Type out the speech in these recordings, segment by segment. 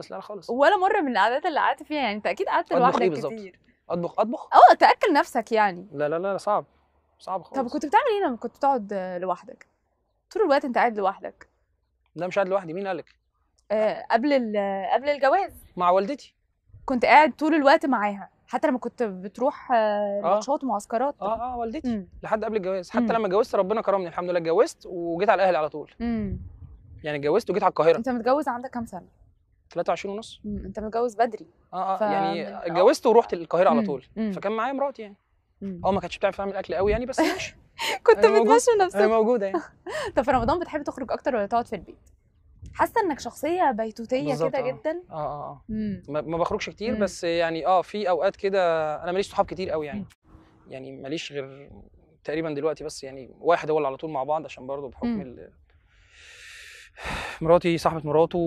بس لا خالص. ولا مره من القعدات اللي قعدت فيها يعني، انت اكيد قعدت لوحدك كتير. اطبخ تاكل نفسك يعني. لا صعب، صعب خالص. طب كنت بتعمل ايه لما كنت بتقعد لوحدك؟ طول الوقت انت قاعد لوحدك. لا مش قاعد لوحدي، مين قالك؟ قبل الجواز مع والدتي كنت قاعد طول الوقت معاها، حتى لما كنت بتروح ماتشات ومعسكرات. والدتي لحد قبل الجواز، حتى لما اتجوزت ربنا كرمني الحمد لله، اتجوزت وجيت على الاهلي على طول. يعني اتجوزت وجيت على القاهره. انت متجوز عندك كام سنه؟ 23.5. انت متجوز بدري. يعني اتجوزت ورحت القاهره على طول. فكان معايا مراتي يعني. ما كانتش بتعرف تعمل اكل قوي يعني، بس ماشي. كنت بتمشي نفسك. انا موجوده يعني. طب في رمضان بتحب تخرج اكتر ولا تقعد في البيت؟ حاسه انك شخصيه بيتوتيه كده جدا. ما بخرجش كتير، بس يعني في اوقات كده انا ماليش صحاب كتير قوي يعني. يعني ماليش غير تقريبا دلوقتي بس يعني واحد هو اللي على طول مع بعض، عشان برضه بحكم مراتي صاحبه مراته،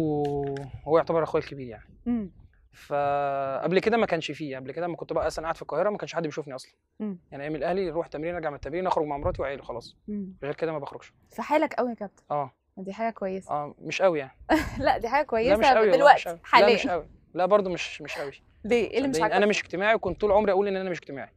وهو يعتبر اخويا الكبير يعني. فقبل كده ما كانش فيه، قبل كده ما كنت بقى اصلا قاعد في القاهره ما كانش حد بيشوفني اصلا. يعني ايام الاهلي اروح تمرين ارجع من التمرين اخرج مع مراتي وعيلي خلاص. غير كده ما بخرجش. في حالك قوي يا كابتن. دي حاجه كويسه. مش قوي يعني. لا دي حاجه كويسه. دلوقتي حاليا. لا مش قوي، لا برضه مش قوي. ليه؟ ايه اللي مش عاجبك؟ انا مش اجتماعي، وكنت طول عمري اقول ان انا مش اجتماعي.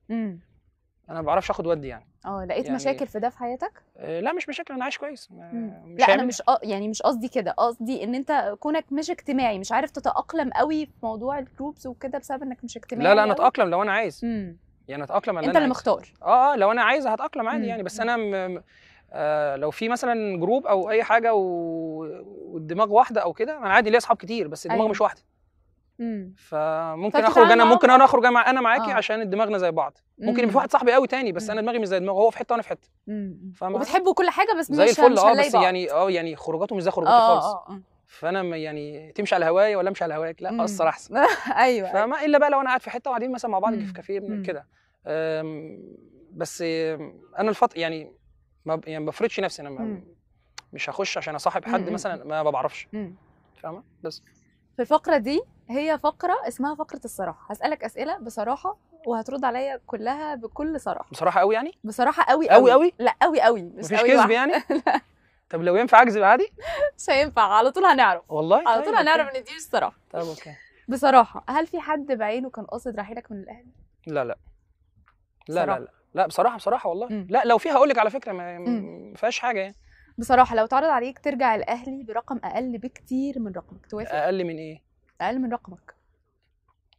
انا ما بعرفش اخد ودي يعني. لقيت يعني مشاكل في ده في حياتك؟ لا مش مشاكل، انا عايش كويس. مش لا انا مش يعني مش قصدي كده، قصدي ان انت كونك مش اجتماعي مش عارف تتاقلم قوي في موضوع الجروبس وكده بسبب انك مش اجتماعي. لا انا اتاقلم لو انا عايز. يعني اتاقلم. انت اللي مختار. لو انا عايز هتاقلم عادي يعني، بس انا لو في مثلا جروب او اي حاجه والدماغ واحده او كده، انا عادي ليا اصحاب كتير بس الدماغ مش واحده. فممكن اخرج انا، ممكن انا اخرج انا معاكي عشان دماغنا زي بعض. ممكن يبقى في واحد صاحبي قوي تاني بس انا دماغي مش زي دماغه، هو في حته وانا في حته. وبتحبوا كل حاجه بس مش زي الفل. بس يعني يعني خروجاته مش زي خروجاتي خالص. فانا يعني تمشي على هوايا ولا امشي على هواك؟ لا اقصر احسن. ايوه. فما الا بقى لو انا قاعد في حته وقاعدين مثلا مع بعض في كافيه كده. بس انا يعني ما بفرضش نفسي، انا مش هخش عشان اصاحب حد مثلا ما بعرفش. فاهمه؟ بس في الفقره دي، هي فقره اسمها فقره الصراحه، هسالك اسئله بصراحه وهترد عليا كلها بكل صراحه. بصراحه قوي يعني؟ بصراحه قوي قوي قوي. لا قوي قوي مش قوي. مفيش كذب يعني؟ لا. طب لو ينفع اكذب عادي؟ مش هينفع، على طول هنعرف. والله على طول هنعرف ان دي مش صراحه. طب اوكي. بصراحه، هل في حد بعينه كان قاصد رحيلك من الاهلي؟ لا لا لا لا لا بصراحه والله. لا لو فيها هقول لك على فكره، ما فيهاش حاجه يعني. بصراحه لو تعرض عليك ترجع الاهلي برقم اقل بكتير من رقمك، توافق؟ اقل من ايه؟ اقل من رقمك.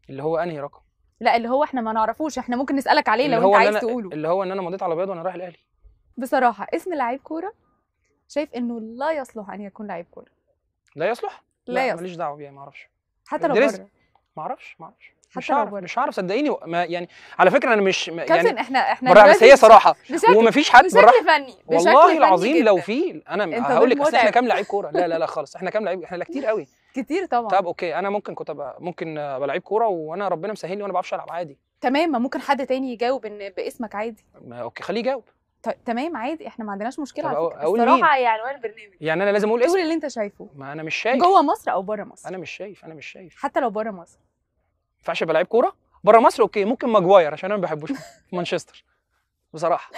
اللي هو انهي رقم؟ لا اللي هو احنا ما نعرفوش، احنا ممكن نسالك عليه لو انت عايز تقوله. اللي هو ان انا مضيت على بياض وانا رايح الاهلي. بصراحه، اسم لعيب كوره شايف انه لا يصلح ان يكون لعيب كوره؟ لا يصلح؟ لا ماليش دعوه بيه، ما اعرفش. حتى لو بره؟ ما اعرفش مش هعرف صدقيني. يعني على فكره انا مش يعني احنا بس هي صراحه ومفيش حد بشكل فني والله العظيم. لو في انا هقول لك احنا كام لعيب كوره. لا خالص، احنا كام لعيب؟ احنا كتير قوي كتير طبعا. طب اوكي، انا ممكن ابقى لعيب كوره وانا ربنا مسهل لي وانا ما بعرفش العب عادي. تمام، ما ممكن حد تاني يجاوب ان باسمك عادي. اوكي خليه يجاوب. تمام عادي، احنا ما عندناش مشكله على فكره الصراحه يعني. ولا البرنامج يعني انا لازم اقول اسم؟ قول اللي انت شايفه. ما انا مش شايف. جوه مصر او بره مصر؟ انا مش شايف. حتى لو بره مصر ما ينفعش ابقى لعيب كوره؟ بره مصر اوكي، ممكن ماجواير عشان انا ما بحبوش في مانشستر بصراحه.